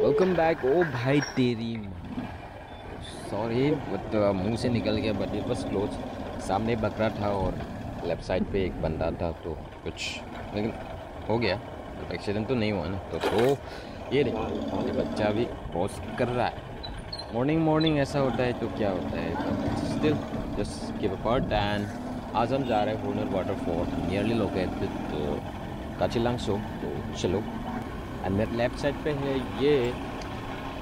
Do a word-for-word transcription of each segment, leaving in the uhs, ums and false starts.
Welcome back. ओ भाई तेरी sorry तो मुंह से निकल गया बट इट वाज क्लोज। सामने बकरा था और लेफ्ट साइड पे एक बंदा था तो कुछ लेकिन हो गया, तो एक्सीडेंट तो नहीं हुआ ना। तो, तो ये देखो ये बच्चा भी क्रॉस कर रहा है। मॉर्निंग मॉर्निंग ऐसा होता है तो क्या होता है, still just give a part. And आज हम जा रहे हैं हुर्नट वाटरफॉल, नियरली लोकेटेड कांचीलांगसो। तो चलो। एंड लेफ्ट साइड पे है ये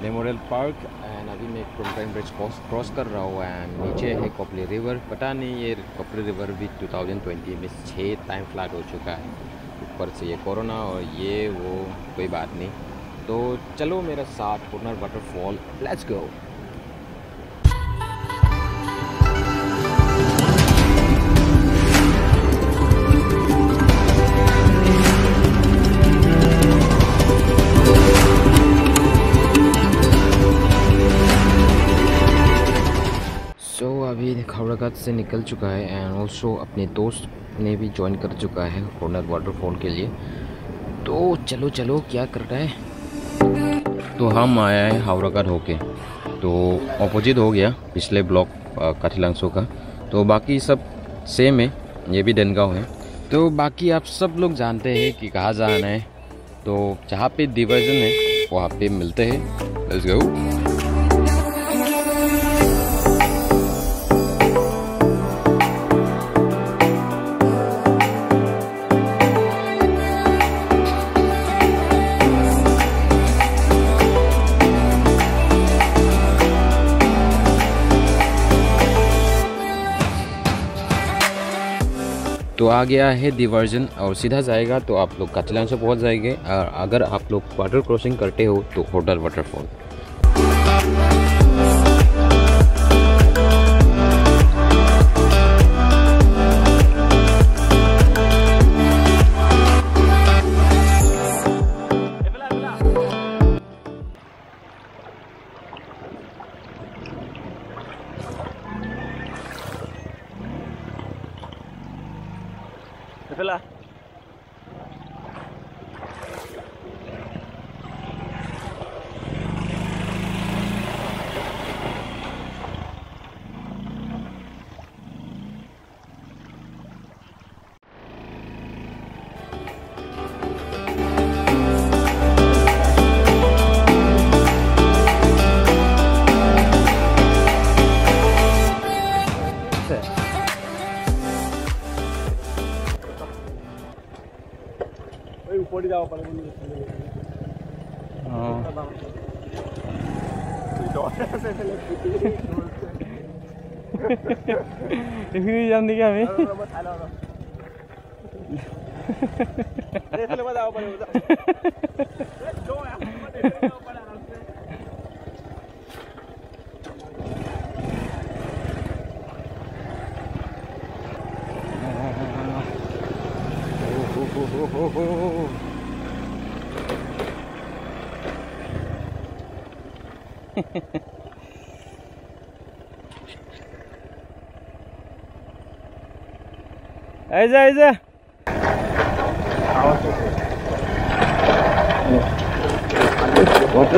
मेमोरियल पार्क। एंड अभी मैं क्रोमप्राइम ब्रिज क्रॉस कर रहा हूँ। एंड नीचे है कोपली रिवर। पता नहीं ये कोपली रिवर भी टू थाउजेंड ट्वेंटी में छः टाइम फ्लड हो चुका है। ऊपर से ये कोरोना और ये वो, कोई बात नहीं। तो चलो मेरे साथ हुर्नट वाटरफॉल, लेट्स गो। अभी खबरगढ़ से निकल चुका है एंड ऑल्सो अपने दोस्त ने भी ज्वाइन कर चुका है हुर्नट वाटरफॉल के लिए। तो चलो चलो क्या कर रहा है। तो हम आया है हावरागढ़ होके, तो ऑपोजिट हो गया पिछले ब्लॉक कांचीलांगसो का। तो बाकी सब सेम है, ये भी डनगांव है। तो बाकी आप सब लोग जानते हैं कि कहाँ जाना है, तो जहाँ पे डिवर्जन है वहाँ पे मिलते हैं। Let's go. तो आ गया है डिवर्जन और सीधा जाएगा तो आप लोग कांचीलांगसो पहुंच जाएंगे। और अगर आप लोग वाटर क्रॉसिंग करते हो तो हुर्नट वाटरफॉल। ऐसा ऐसा वाटर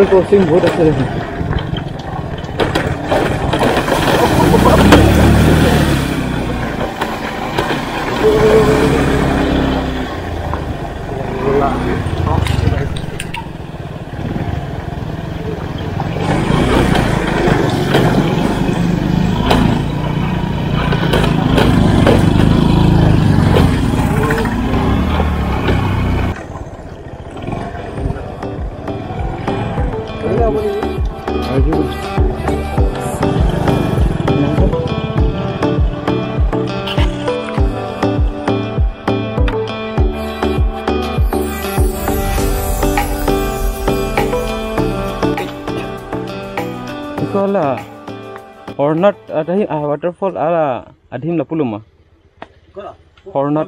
क्रॉसिंग बहुत अच्छा है। Hurnat ada ah waterfall ala adhim la pulum ma kala Hurnat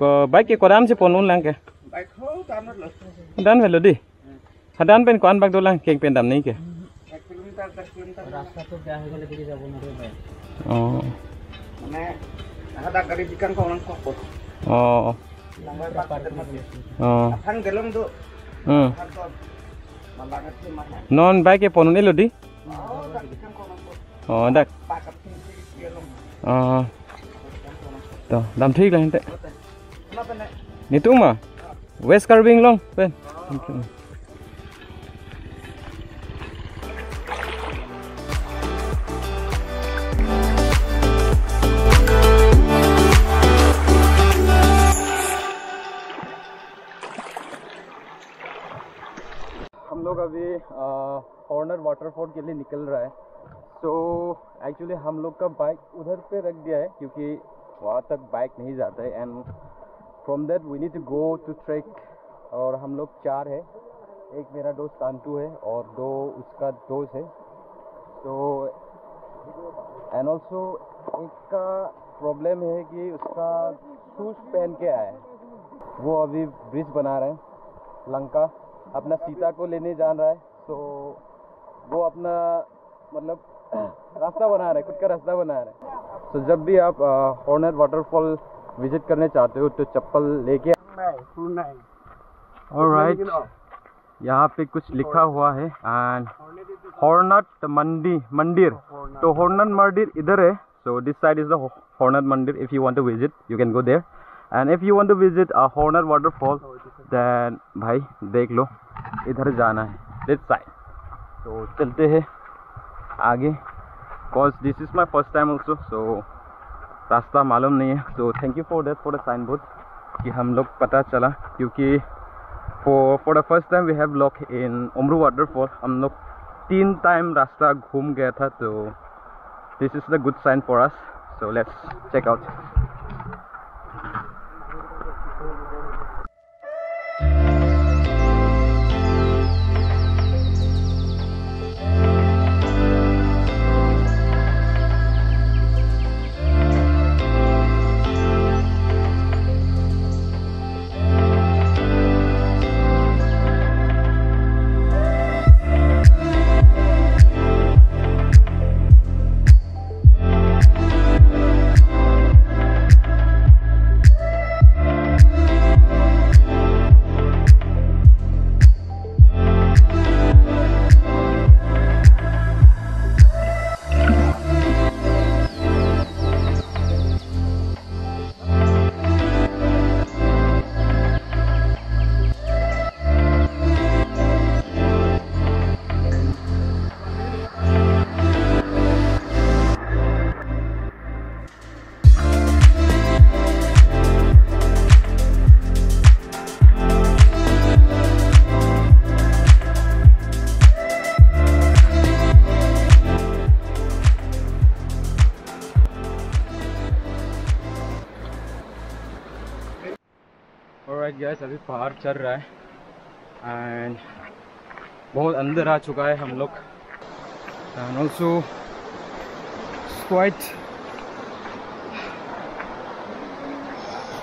ko bike ko dam se ponun lang ke bike ho dam la dan velo di hadan pen kon bag do lang ke pen dam nei ke एक kilometre दस kilometre rasta to ja he gele dikhe jabo na re oh mane hada gari dikan ko onang ko oh lambai par par oh hang delong do hmm Non baik ke ponon elo di? Oh dak. Ah. Toh, dam thik lah hente. Nitung mah. West carving long, pen. हम लोग अभी हर्नट waterfall के लिए निकल रहा है। तो so, actually हम लोग का बाइक उधर पे रख दिया है क्योंकि वहाँ तक बाइक नहीं जाता है। And from that we need to go to track. और हम लोग चार है, एक मेरा दोस्त शांतु है और दो उसका दोस्त है। तो एंड ऑल्सो एक का प्रॉब्लम है कि उसका शूज पहन के आया है। वो अभी ब्रिज बना रहे हैं, लंका अपना सीता को लेने जा रहा है। तो वो अपना मतलब रास्ता बना रहा है, खुद का रास्ता बना रहा है। तो so, जब भी आप हर्नट वाटरफॉल विजिट करने चाहते हो तो चप्पल लेके। ऑलराइट, यहाँ पे कुछ लिखा हुआ है एंड हर्नट मंडी मंदिर। तो हर्नट मंदिर इधर है। So this side is the हर्नट मंदिर। If you want to visit you can go there. And if you want to visit a हर्नट waterfall then भाई देख लो इधर जाना है, दिस साइड। तो चलते हैं आगे because this is my first time also. So रास्ता मालूम नहीं है। So thank you for that for the sign board कि हम लोग पता चला, क्योंकि for for the first time we have lock in ओमरू waterfall. हम लोग तीन टाइम रास्ता घूम गया था। तो this is the good sign for us. So let's check out. Gas अभी पहाड़ चल रहा है एंड बहुत अंदर आ चुका है हम लोग। And also quite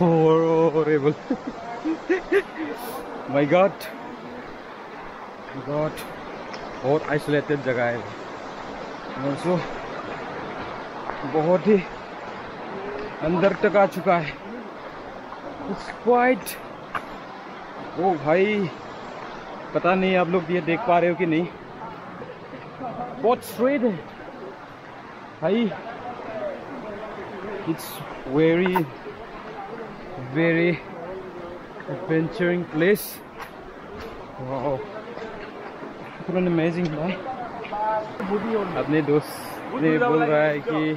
horrible. My god god बहुत आइसोलेटेड जगह है। एंड ऑल्सो बहुत ही अंदर तक आ चुका है। It's quite. ओ भाई पता नहीं आप लोग ये देख पा रहे हो कि नहीं, बहुत स्ट्रेट है भाई। It's very very adventuring place. Amazing भाई। अपने दोस्त ने बोल रहा है कि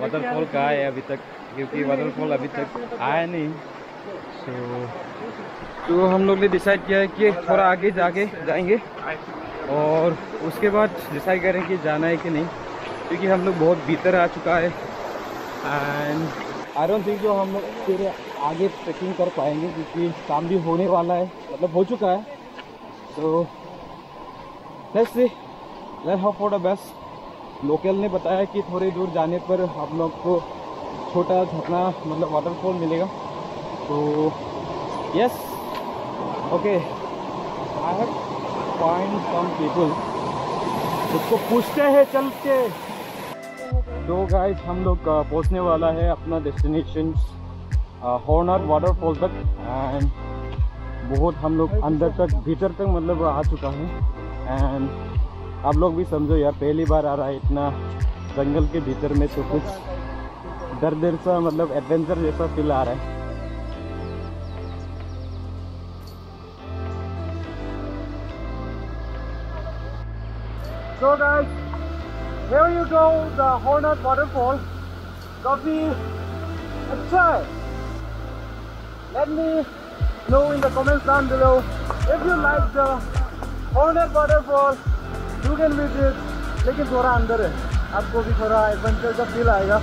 वाटरफॉल कहाँ है अभी तक, क्योंकि वाटरफॉल अभी तक आया नहीं। सो so, तो हम लोग ने डिसाइड किया है कि थोड़ा आगे जाके जाएंगे और उसके बाद डिसाइड करें कि जाना है कि नहीं, क्योंकि हम लोग बहुत भीतर आ चुका है। एंड आई डोंट थिंक जो हम लोग फिर आगे ट्रैकिंग कर पाएंगे क्योंकि काम भी होने वाला है, मतलब हो चुका है। तो let's see, let's hope for the best. Local ने बताया कि थोड़ी दूर जाने पर हम लोग को छोटा झरना मतलब वाटरफॉल मिलेगा। तो yes okay I have find some people. उसको पूछते हैं चल के। तो गाइस हम लोग पहुंचने वाला है अपना डेस्टिनेशन हर्नट वाटरफॉल तक। एंड बहुत हम लोग अंदर तक भीतर तक मतलब आ चुका है। एंड आप लोग भी समझो यार, पहली बार आ रहा है इतना जंगल के भीतर में, तो कुछ डर डर सा मतलब एडवेंचर जैसा फील आ रहा है। So guys, here you go, the Hurnat waterfall, काफी अच्छा है। Let me know in the comments down below if you like the Hurnat waterfall, you can visit, लेकिन थोड़ा अंदर है, आपको भी थोड़ा एडवेंचर का फील आएगा।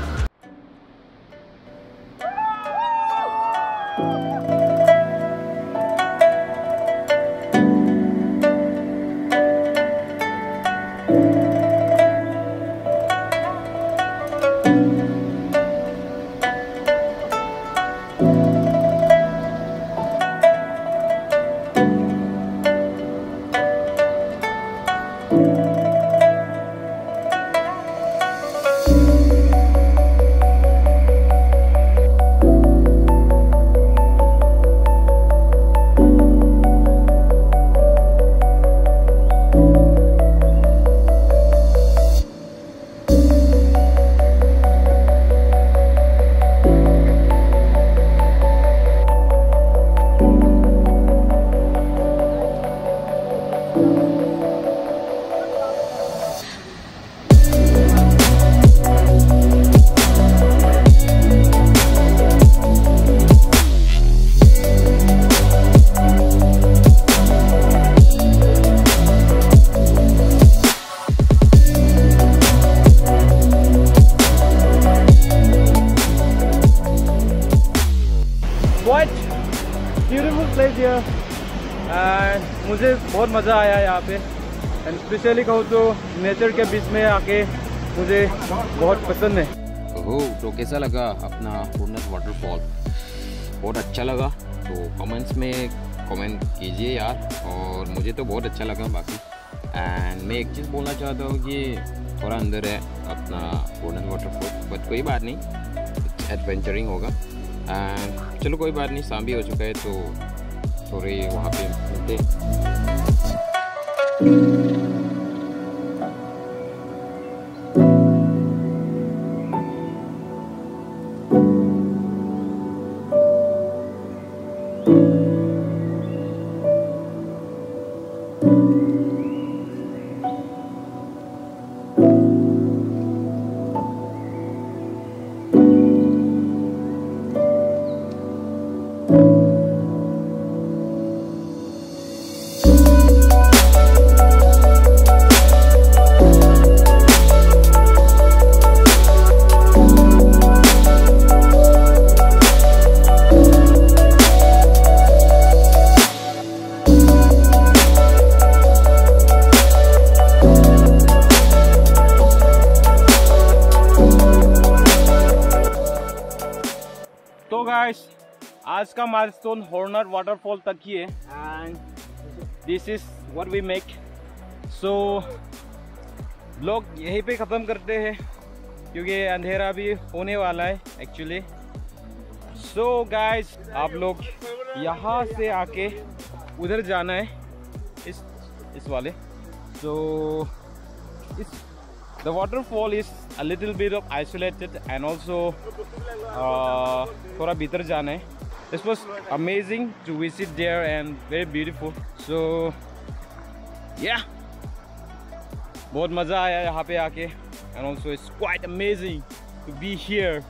मुझे बहुत मज़ा आया यहाँ पे, एंड स्पेशली कहूँ तो नेचर के बीच में आके मुझे बहुत पसंद है। ओह, तो कैसा लगा अपना हर्नट वाटरफॉल? बहुत अच्छा लगा, तो कमेंट्स में कमेंट कीजिए यार, और मुझे तो बहुत अच्छा लगा बाकी। एंड मैं एक चीज़ बोलना चाहता हूँ कि थोड़ा अंदर है अपना हर्नट वाटरफॉल, बट कोई बात नहीं, एडवेंचरिंग होगा। एंड चलो कोई बात नहीं, शाम भी हो चुका है, तो थोड़े वहाँ पे मिलते। आज का माइलस्टोन हर्नट वाटरफॉल तक ही है, and this is what we make. So लोग यहीं पे ख़त्म करते हैं क्योंकि अंधेरा भी होने वाला है एक्चुअली। सो गाइस, आप लोग यहाँ से आके उधर जाना है, इस इस वाले। सो इस The waterfall is a little bit of isolated and also uh, थोड़ा भीतर जाना है। This was amazing to visit there and very beautiful. So yeah, बहुत मज़ा आया यहाँ पे आके, and also it's quite amazing to be here.